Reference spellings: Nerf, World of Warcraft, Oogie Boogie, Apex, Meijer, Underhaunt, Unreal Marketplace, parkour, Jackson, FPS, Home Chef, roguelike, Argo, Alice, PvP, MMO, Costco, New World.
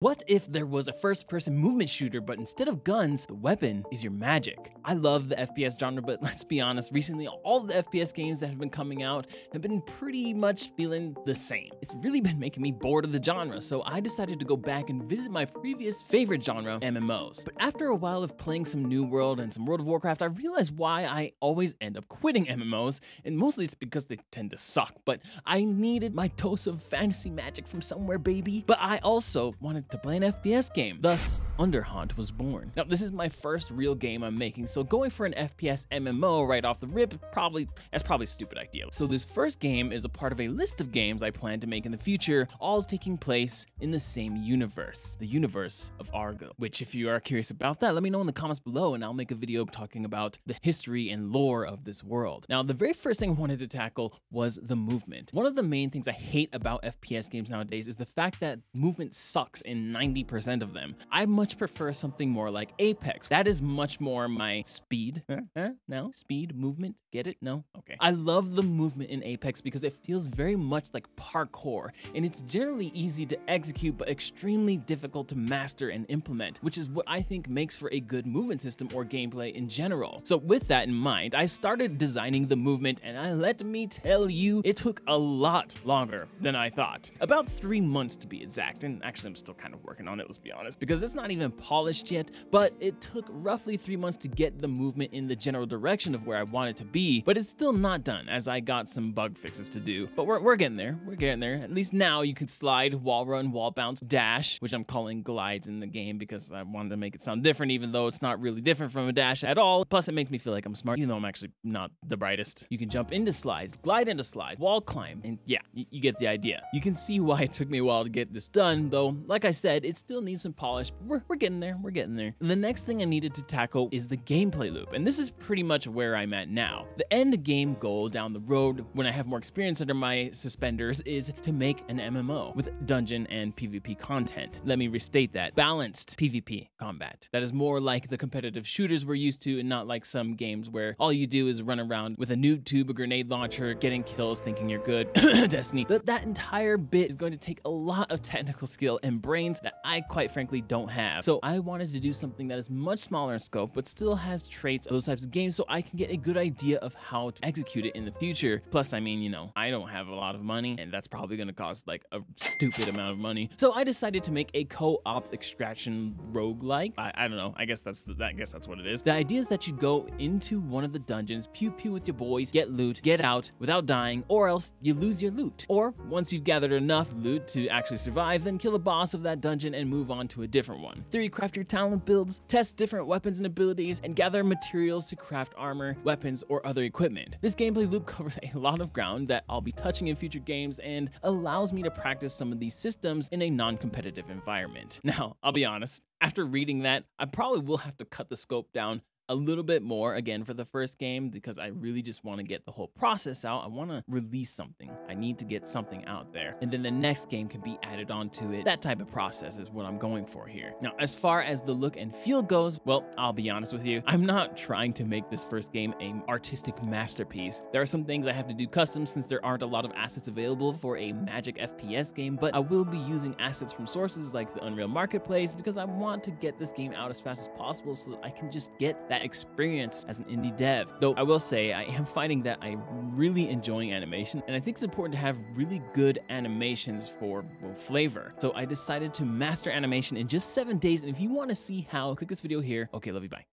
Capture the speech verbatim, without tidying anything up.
What if there was a first-person movement shooter, but instead of guns, the weapon is your magic? I love the F P S genre, but let's be honest, recently all the F P S games that have been coming out have been pretty much feeling the same. It's really been making me bored of the genre, so I decided to go back and visit my previous favorite genre, M M Os. But after a while of playing some New World and some World of Warcraft, I realized why I always end up quitting M M Os, and mostly it's because they tend to suck. But I needed my dose of fantasy magic from somewhere, baby. But I also wanted to play an F P S game. Thus, Underhaunt was born. Now, this is my first real game I'm making, so going for an F P S M M O right off the rip, probably that's probably a stupid idea. So this first game is a part of a list of games I plan to make in the future, all taking place in the same universe, the universe of Argo, which if you are curious about that, let me know in the comments below and I'll make a video talking about the history and lore of this world. Now, the very first thing I wanted to tackle was the movement. One of the main things I hate about F P S games nowadays is the fact that movement sucks in ninety percent of them. I much prefer something more like Apex. That is much more my speed. Huh? Huh? No? Speed? Movement? Get it? No? Okay. I love the movement in Apex because it feels very much like parkour, and it's generally easy to execute but extremely difficult to master and implement, which is what I think makes for a good movement system or gameplay in general. So with that in mind, I started designing the movement, and I, let me tell you, it took a lot longer than I thought. About three months to be exact, and actually I'm still kind of of working on it, let's be honest, because it's not even polished yet, but it took roughly three months to get the movement in the general direction of where I want it to be, but it's still not done as I got some bug fixes to do, but we're, we're getting there, we're getting there. At least now you can slide, wall run, wall bounce, dash, which I'm calling glides in the game because I wanted to make it sound different, even though it's not really different from a dash at all. Plus it makes me feel like I'm smart, even though I'm actually not the brightest. You can jump into slides, glide into slides, wall climb, and yeah, you, you get the idea. You can see why it took me a while to get this done, though, like I said, it still needs some polish. We're, we're getting there, we're getting there. The next thing I needed to tackle is the gameplay loop, and this is pretty much where I'm at now. The end game goal down the road, when I have more experience under my suspenders, is to make an M M O with dungeon and PvP content. Let me restate that. Balanced PvP combat. That is more like the competitive shooters we're used to and not like some games where all you do is run around with a noob tube, a grenade launcher, getting kills, thinking you're good. Destiny. But that entire bit is going to take a lot of technical skill and brain that I quite frankly don't have. So I wanted to do something that is much smaller in scope but still has traits of those types of games so I can get a good idea of how to execute it in the future. Plus, I mean, you know, I don't have a lot of money and that's probably gonna cost like a stupid amount of money. So I decided to make a co-op extraction roguelike. I, I don't know, I guess that's the, I guess that's what it is. The idea is that you go into one of the dungeons, pew pew with your boys, get loot, get out without dying, or else you lose your loot. Or once you've gathered enough loot to actually survive, then kill a boss of that dungeon and move on to a different one. Theory, craft your talent builds, test different weapons and abilities, and gather materials to craft armor, weapons, or other equipment. This gameplay loop covers a lot of ground that I'll be touching in future games and allows me to practice some of these systems in a non-competitive environment. Now, I'll be honest, after reading that, I probably will have to cut the scope down a little bit more again for the first game because I really just want to get the whole process out. I want to release something. I need to get something out there. And then the next game can be added onto it. That type of process is what I'm going for here. Now, as far as the look and feel goes, well, I'll be honest with you. I'm not trying to make this first game an artistic masterpiece. There are some things I have to do custom since there aren't a lot of assets available for a magic F P S game, but I will be using assets from sources like the Unreal Marketplace because I want to get this game out as fast as possible so that I can just get that experience as an indie dev. Though I will say I am finding that I'm really enjoying animation, and I think it's important to have really good animations for, well, flavor. So I decided to master animation in just seven days, and if you want to see how, click this video here. Okay, love you, bye.